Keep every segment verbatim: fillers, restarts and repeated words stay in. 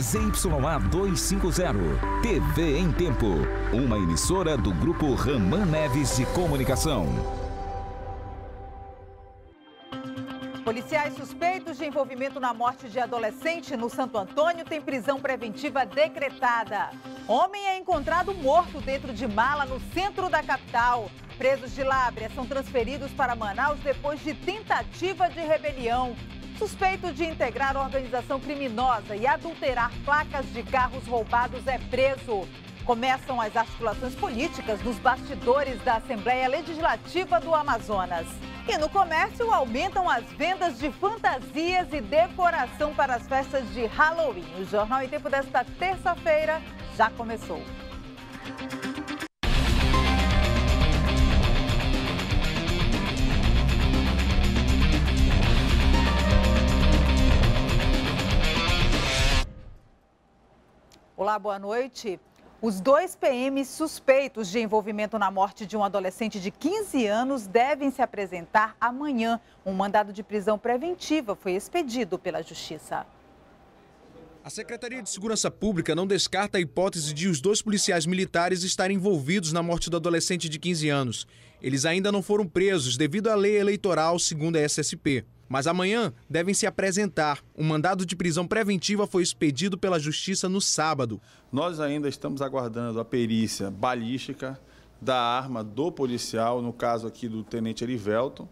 Z Y A duzentos e cinquenta, T V em Tempo, uma emissora do grupo Ramã Neves de Comunicação. Policiais suspeitos de envolvimento na morte de adolescente no Santo Antônio têm prisão preventiva decretada. Homem é encontrado morto dentro de mala no centro da capital. Presos de Lábrea são transferidos para Manaus depois de tentativa de rebelião. Suspeito de integrar organização criminosa e adulterar placas de carros roubados é preso. Começam as articulações políticas nos bastidores da Assembleia Legislativa do Amazonas. E no comércio aumentam as vendas de fantasias e decoração para as festas de Halloween. O Jornal em Tempo desta terça-feira já começou. Olá, boa noite. Os dois P Ms suspeitos de envolvimento na morte de um adolescente de quinze anos devem se apresentar amanhã. Um mandado de prisão preventiva foi expedido pela Justiça. A Secretaria de Segurança Pública não descarta a hipótese de os dois policiais militares estarem envolvidos na morte do adolescente de quinze anos. Eles ainda não foram presos devido à lei eleitoral, segundo a S S P. Mas amanhã devem se apresentar. Um mandado de prisão preventiva foi expedido pela Justiça no sábado. Nós ainda estamos aguardando a perícia balística da arma do policial, no caso aqui do tenente Erivelto,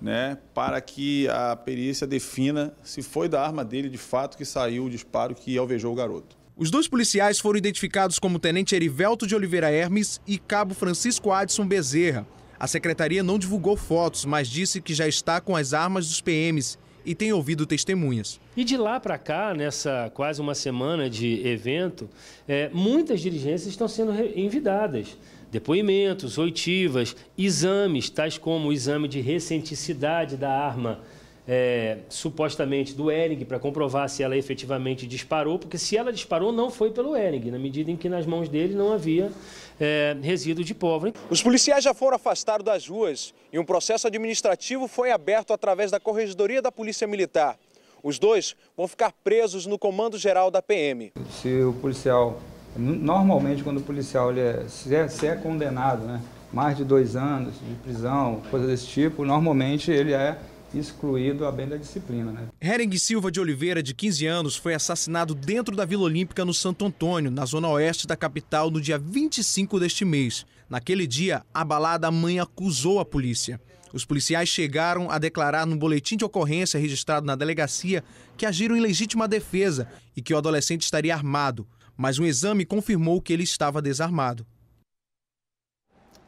né, para que a perícia defina se foi da arma dele de fato que saiu o disparo que alvejou o garoto. Os dois policiais foram identificados como tenente Erivelto de Oliveira Hermes e cabo Francisco Adson Bezerra. A secretaria não divulgou fotos, mas disse que já está com as armas dos P Ms e tem ouvido testemunhas. E de lá para cá, nessa quase uma semana de evento, é, muitas diligências estão sendo envidadas. Depoimentos, oitivas, exames, tais como o exame de recenticidade da arma, é, supostamente do Hering, para comprovar se ela efetivamente disparou, porque se ela disparou não foi pelo Hering, na medida em que nas mãos dele não havia é, resíduo de pólvora. Os policiais já foram afastados das ruas e um processo administrativo foi aberto através da Corregedoria da Polícia Militar. Os dois vão ficar presos no Comando Geral da P M. Se o policial, normalmente quando o policial ele é, se é, se é condenado, né, mais de dois anos de prisão, coisa desse tipo, normalmente ele é excluído a bem da disciplina, né? Hering Silva de Oliveira, de quinze anos, foi assassinado dentro da Vila Olímpica, no Santo Antônio, na zona oeste da capital, no dia vinte e cinco deste mês. Naquele dia, a abalada mãe acusou a polícia. Os policiais chegaram a declarar no boletim de ocorrência registrado na delegacia que agiram em legítima defesa e que o adolescente estaria armado, mas um exame confirmou que ele estava desarmado.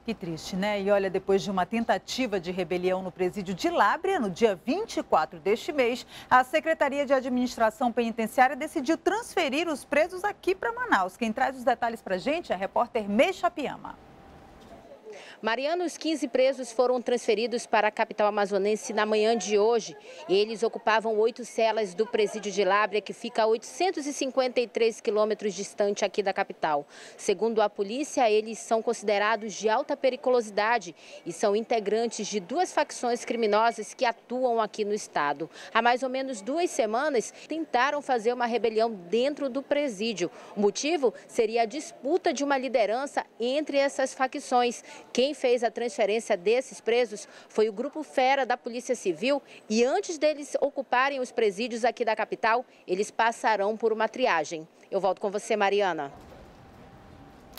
Que triste, né? E olha, depois de uma tentativa de rebelião no presídio de Lábrea, no dia vinte e quatro deste mês, a Secretaria de Administração Penitenciária decidiu transferir os presos aqui para Manaus. Quem traz os detalhes para a gente é a repórter Meisha Piyama. Mariana, os quinze presos foram transferidos para a capital amazonense na manhã de hoje. Eles ocupavam oito celas do presídio de Lábrea, que fica a oitocentos e cinquenta e três quilômetros distante aqui da capital. Segundo a polícia, eles são considerados de alta periculosidade e são integrantes de duas facções criminosas que atuam aqui no estado. Há mais ou menos duas semanas, tentaram fazer uma rebelião dentro do presídio. O motivo seria a disputa de uma liderança entre essas facções. Quem fez a transferência desses presos foi o Grupo Fera da Polícia Civil e antes deles ocuparem os presídios aqui da capital, eles passarão por uma triagem. Eu volto com você, Mariana.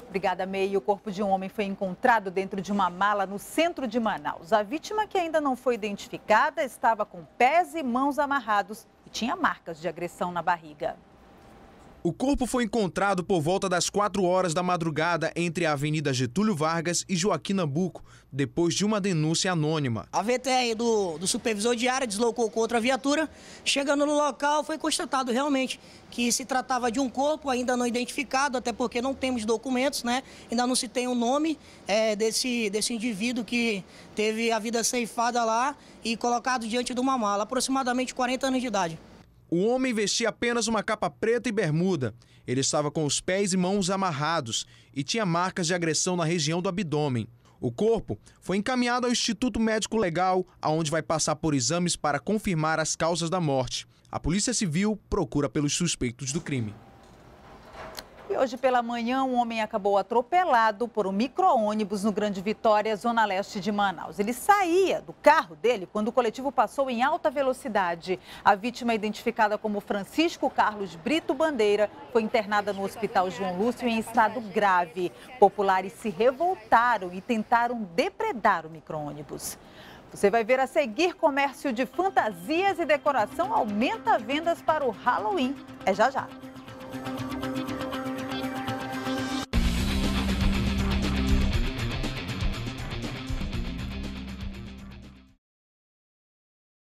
Obrigada, May. O corpo de um homem foi encontrado dentro de uma mala no centro de Manaus. A vítima, que ainda não foi identificada, estava com pés e mãos amarrados e tinha marcas de agressão na barriga. O corpo foi encontrado por volta das quatro horas da madrugada entre a Avenida Getúlio Vargas e Joaquim Nabuco, depois de uma denúncia anônima. A V T R do, do supervisor de área deslocou com outra viatura. Chegando no local, foi constatado realmente que se tratava de um corpo ainda não identificado, até porque não temos documentos, né? Ainda não se tem o nome é, desse, desse indivíduo que teve a vida ceifada lá e colocado diante de uma mala, aproximadamente quarenta anos de idade. O homem vestia apenas uma capa preta e bermuda. Ele estava com os pés e mãos amarrados e tinha marcas de agressão na região do abdômen. O corpo foi encaminhado ao Instituto Médico Legal, aonde vai passar por exames para confirmar as causas da morte. A Polícia Civil procura pelos suspeitos do crime. Hoje pela manhã, um homem acabou atropelado por um micro-ônibus no Grande Vitória, zona leste de Manaus. Ele saía do carro dele quando o coletivo passou em alta velocidade. A vítima, identificada como Francisco Carlos Brito Bandeira, foi internada no Hospital João Lúcio em estado grave. Populares se revoltaram e tentaram depredar o micro-ônibus. Você vai ver a seguir: comércio de fantasias e decoração aumenta vendas para o Halloween. É já já.